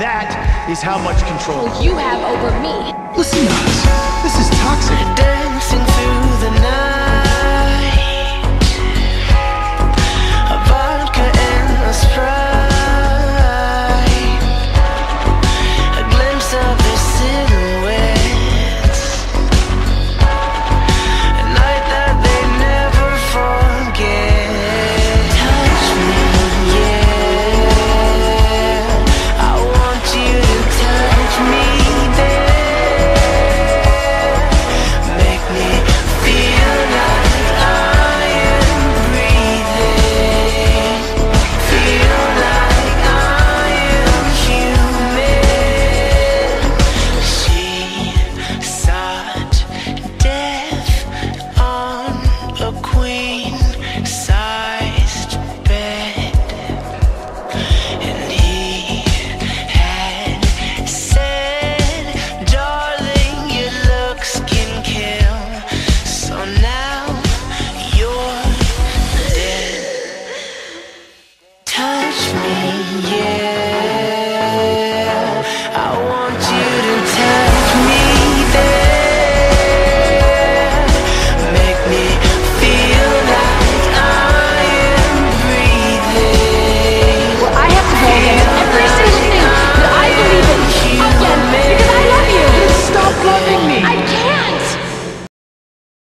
That is how much control you have over me. Listen to us. This is toxic. Dancing through the night.